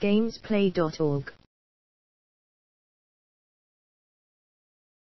gamesplay.org